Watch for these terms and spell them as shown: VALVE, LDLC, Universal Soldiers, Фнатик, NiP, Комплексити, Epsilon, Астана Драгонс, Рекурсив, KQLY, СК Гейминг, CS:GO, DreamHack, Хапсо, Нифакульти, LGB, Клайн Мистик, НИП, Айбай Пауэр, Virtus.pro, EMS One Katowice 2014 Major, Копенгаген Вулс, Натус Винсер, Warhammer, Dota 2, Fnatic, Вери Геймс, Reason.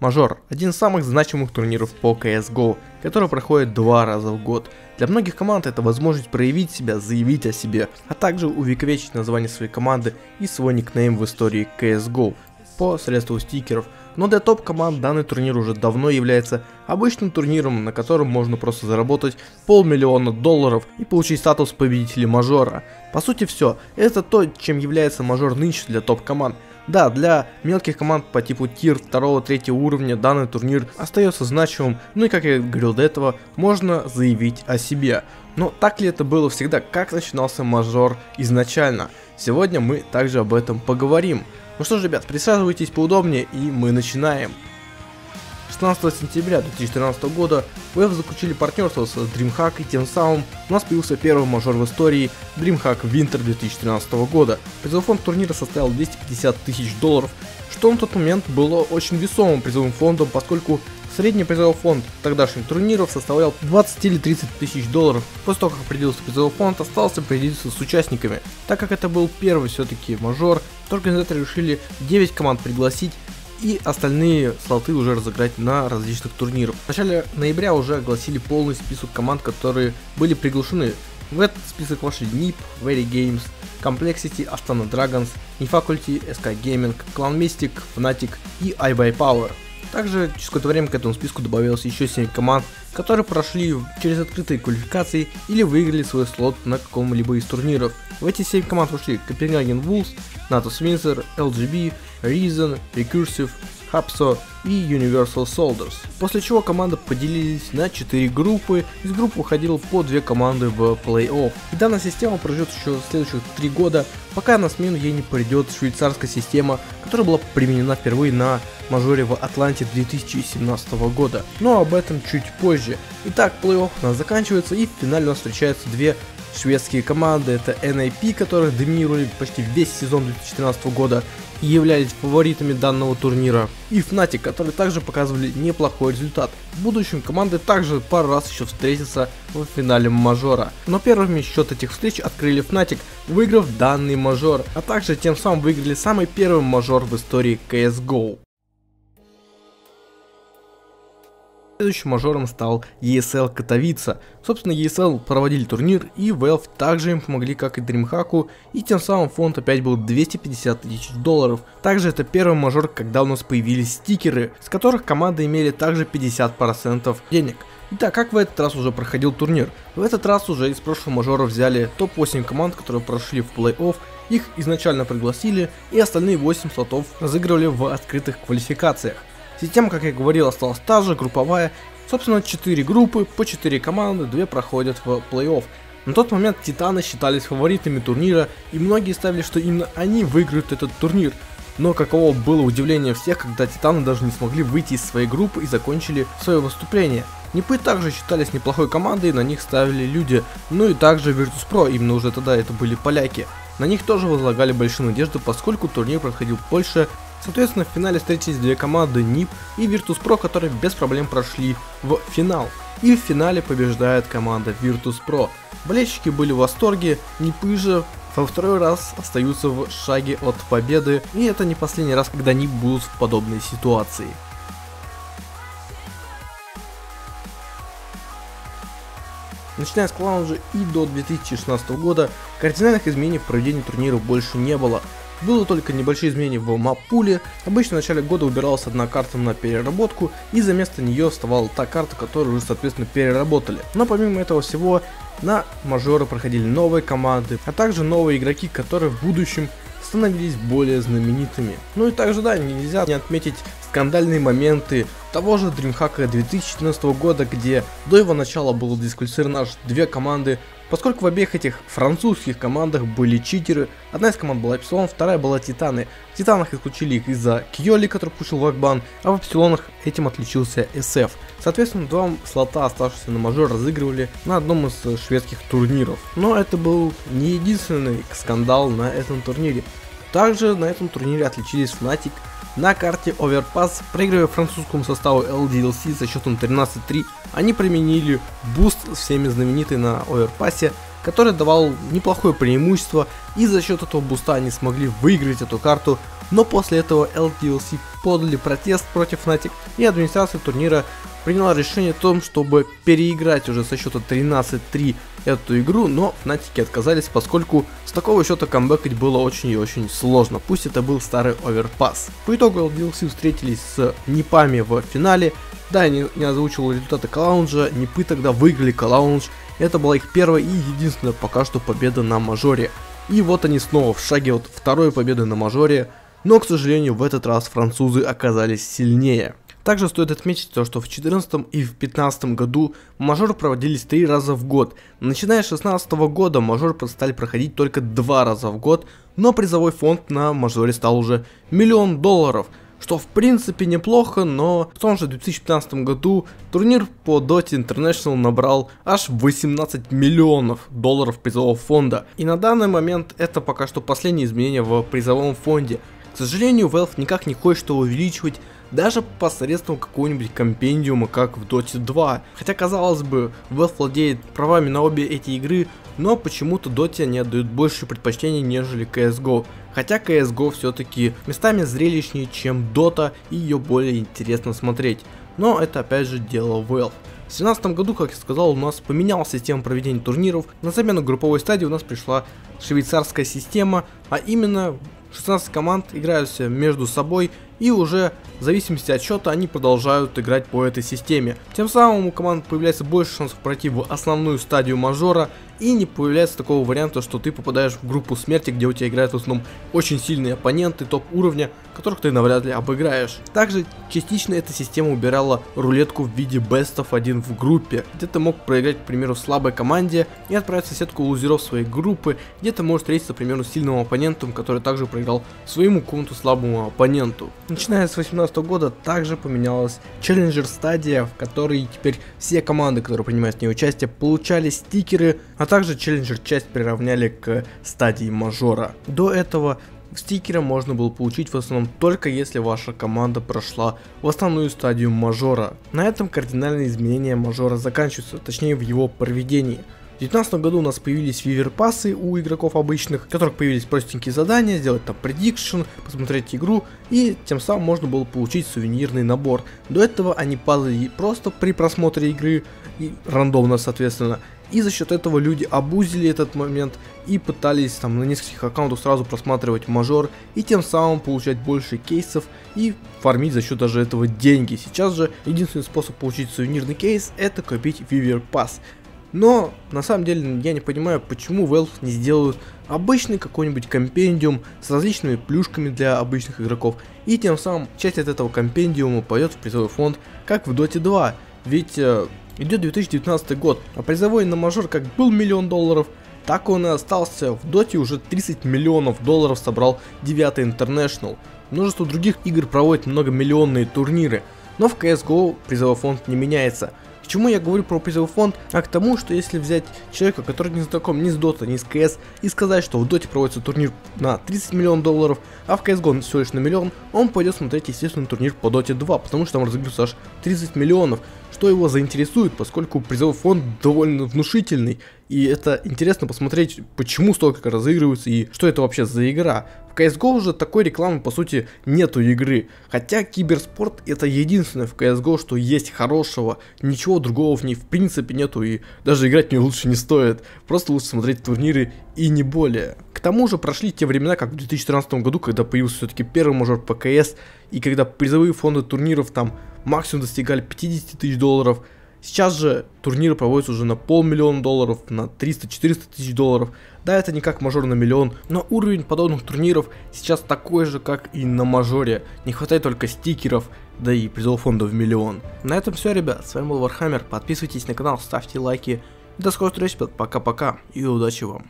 Мажор – один из самых значимых турниров по CS:GO, который проходит 2 раза в год. Для многих команд это возможность проявить себя, заявить о себе, а также увековечить название своей команды и свой никнейм в истории CS:GO по средству стикеров. Но для топ-команд данный турнир уже давно является обычным турниром, на котором можно просто заработать $500 000 и получить статус победителя мажора. По сути все, это то, чем является мажор нынче для топ-команд. Да, для мелких команд по типу тир 2-3 уровня данный турнир остается значимым, ну и как я говорил до этого, можно заявить о себе. Но так ли это было всегда, как начинался мажор изначально? Сегодня мы также об этом поговорим. Ну что ж, ребят, присаживайтесь поудобнее, и мы начинаем. 16 сентября 2013 года VALVE заключили партнерство с DreamHack, и тем самым у нас появился первый мажор в истории DreamHack Winter 2013 года. Призовой фонд турнира составил $250 000, что на тот момент было очень весомым призовым фондом, поскольку средний призовой фонд тогдашних турниров составлял $20 или $30 000. После того, как определился призовой фонд, остался определиться с участниками. Так как это был первый все-таки мажор, то организаторы решили 9 команд пригласить и остальные слоты уже разыграть на различных турнирах. В начале ноября уже огласили полный список команд, которые были приглашены. В этот список вошли НИП, Вери Геймс, Комплексити, Астана Драгонс, Нифакульти, СК Гейминг, Клайн Мистик, Фнатик и Айбай Пауэр. Также через какое-то время к этому списку добавилось еще 7 команд, которые прошли через открытые квалификации или выиграли свой слот на каком-либо из турниров. В эти 7 команд вошли Копенгаген Вулс, Натус Винсер, LGB, Reason, Рекурсив, Хапсо и Universal Soldiers. После чего команды поделились на 4 группы, из групп выходило по 2 команды в плей-офф. И данная система проживет еще следующих 3 года, пока на смену ей не придет швейцарская система, которая была применена впервые на мажоре в Атланте 2017 года. Но об этом чуть позже. Итак, плей-офф у нас заканчивается, и в финале у нас встречаются 2 шведские команды. Это NiP, которые доминировали почти весь сезон 2013 года и являлись фаворитами данного турнира, и Fnatic, которые также показывали неплохой результат. В будущем команды также пару раз еще встретятся в финале мажора. Но первыми счет этих встреч открыли Fnatic, выиграв данный мажор, а также тем самым выиграли самый первый мажор в истории CS:GO. Следующим мажором стал ESL Катовица. Собственно, ESL проводили турнир, и Valve также им помогли, как и DreamHack'у, и тем самым фонд опять был $250 000. Также это первый мажор, когда у нас появились стикеры, с которых команды имели также 50% денег. Итак, как в этот раз уже проходил турнир? В этот раз уже из прошлого мажора взяли топ-8 команд, которые прошли в плей-офф. Их изначально пригласили, и остальные 8 слотов разыгрывали в открытых квалификациях. Система, как я говорил, осталась та же, групповая. Собственно, 4 группы, по 4 команды, 2 проходят в плей-офф. На тот момент Титаны считались фаворитами турнира, и многие ставили, что именно они выиграют этот турнир. Но каково было удивление всех, когда Титаны даже не смогли выйти из своей группы и закончили свое выступление. НиПы также считались неплохой командой, на них ставили люди, ну и также Virtus.pro, именно уже тогда это были поляки. На них тоже возлагали большие надежды, поскольку турнир проходил в Польше. Соответственно, в финале встретились 2 команды НИП и Virtus.pro, которые без проблем прошли в финал. И в финале побеждает команда Virtus.pro. Болельщики были в восторге, НИПы же во второй раз остаются в шаге от победы. И это не последний раз, когда НИП будут в подобной ситуации. Начиная с клаунжа и до 2016 года кардинальных изменений в проведении турнира больше не было. Было только небольшие изменения в мап-пуле. Обычно в начале года убиралась одна карта на переработку, и за место нее вставала та карта, которую уже соответственно переработали. Но помимо этого всего, на мажоры проходили новые команды, а также новые игроки, которые в будущем становились более знаменитыми. Ну и также, да, нельзя не отметить скандальные моменты того же DreamHack 2014 года, где до его начала было дисквалифицировано аж 2 команды, поскольку в обеих этих французских командах были читеры. Одна из команд была Epsilon, вторая была Титаны. В Титанах исключили их из-за KQLY, который получил вакбан, а в Epsilon'ах этим отличился SF. Соответственно, 2 слота, оставшиеся на мажор, разыгрывали на одном из шведских турниров. Но это был не единственный скандал на этом турнире. Также на этом турнире отличились Fnatic на карте Overpass, проигрывая французскому составу LDLC со счетом 13-3, они применили буст всеми знаменитый на Overpass который давал неплохое преимущество, и за счет этого буста они смогли выиграть эту карту, но после этого LDLC подали протест против Fnatic, и администрация турнира приняла решение о том, чтобы переиграть уже со счета 13-3 эту игру, но Фнатики отказались, поскольку с такого счета камбэкать было очень и очень сложно, пусть это был старый оверпас. По итогу LDLC встретились с НИПами в финале, да, я не озвучил результаты коллаунжа, НИПы тогда выиграли коллаунж, это была их первая и единственная пока что победа на мажоре. И вот они снова в шаге от второй победы на мажоре, но, к сожалению, в этот раз французы оказались сильнее. Также стоит отметить то, что в 2014 и в 2015 году мажор проводились 3 раза в год. Начиная с 2016 года мажор стали проходить только 2 раза в год, но призовой фонд на мажоре стал уже $1 миллион. Что в принципе неплохо, но в том же 2015 году турнир по Dota International набрал аж $18 миллионов призового фонда. И на данный момент это пока что последние изменения в призовом фонде. К сожалению, Valve никак не хочет его увеличивать, даже посредством какого-нибудь компендиума, как в Dota 2. Хотя, казалось бы, Valve владеет правами на обе эти игры, но почему-то Dota не отдает больше предпочтений, нежели CSGO. Хотя CSGO все-таки местами зрелищнее, чем Dota, и ее более интересно смотреть. Но это опять же дело Valve. В 2017 году, как я сказал, у нас поменялась система проведения турниров. На замену групповой стадии у нас пришла швейцарская система, а именно 16 команд играются между собой, и уже в зависимости от счета они продолжают играть по этой системе. Тем самым у команд появляется больше шансов пройти в основную стадию мажора, и не появляется такого варианта, что ты попадаешь в группу смерти, где у тебя играют в основном очень сильные оппоненты топ уровня, которых ты навряд ли обыграешь. Также частично эта система убирала рулетку в виде бестов 1 в группе, где ты мог проиграть, к примеру, слабой команде и отправиться в сетку лузеров своей группы, где ты можешь встретиться, к примеру, с сильным оппонентом, который также проиграл своему какому-то слабому оппоненту. Начиная с 2018 года также поменялась челленджер стадия, в которой теперь все команды, которые принимают в ней участие, получали стикеры, а также челленджер часть приравняли к стадии мажора. До этого стикеры можно было получить в основном только если ваша команда прошла в основную стадию мажора. На этом кардинальные изменения мажора заканчиваются, точнее в его проведении. В 2019 году у нас появились виверпасы у игроков обычных, у которых появились простенькие задания, сделать там предикшн, посмотреть игру, и тем самым можно было получить сувенирный набор. До этого они падали просто при просмотре игры, и рандомно соответственно. И за счет этого люди обузили этот момент и пытались там на нескольких аккаунтах сразу просматривать мажор и тем самым получать больше кейсов и фармить за счет даже этого деньги. Сейчас же единственный способ получить сувенирный кейс — это купить Viewer Pass. Но на самом деле я не понимаю, почему Valve не сделают обычный какой-нибудь компендиум с различными плюшками для обычных игроков. И тем самым часть от этого компендиума пойдет в призовой фонд, как в Dota 2. Ведь идет 2019 год, а призовой на мажор как был $1 миллион, так он и остался. В Доте уже $30 миллионов собрал 9 International. Множество других игр проводит многомиллионные турниры, но в CSGO призовой фонд не меняется. К чему я говорю про призовой фонд? А к тому, что если взять человека, который не знаком ни с Dota, ни с CS, и сказать, что в Доте проводится турнир на $30 миллионов, а в CSGO всего лишь на $1 миллион, он пойдет смотреть, естественно, турнир по Доте 2, потому что там разыгрывается аж $30 миллионов, что его заинтересует, поскольку призовой фонд довольно внушительный, и это интересно посмотреть, почему столько разыгрывается и что это вообще за игра. В CSGO уже такой рекламы по сути нету игры, хотя киберспорт — это единственное в CSGO, что есть хорошего, ничего другого в ней в принципе нету, и даже играть в нее лучше не стоит, просто лучше смотреть турниры и не более. К тому же прошли те времена, как в 2013 году, когда появился все-таки первый мажор по КС, и когда призовые фонды турниров там максимум достигали $50 тысяч, сейчас же турниры проводятся уже на $500 000, на 300–400 тысяч долларов. Да, это не как мажор на $1 миллион, но уровень подобных турниров сейчас такой же, как и на мажоре. Не хватает только стикеров, да и призового фонда в $1 миллион. На этом все, ребят, с вами был Warhammer, подписывайтесь на канал, ставьте лайки. До скорых встреч, пока-пока и удачи вам.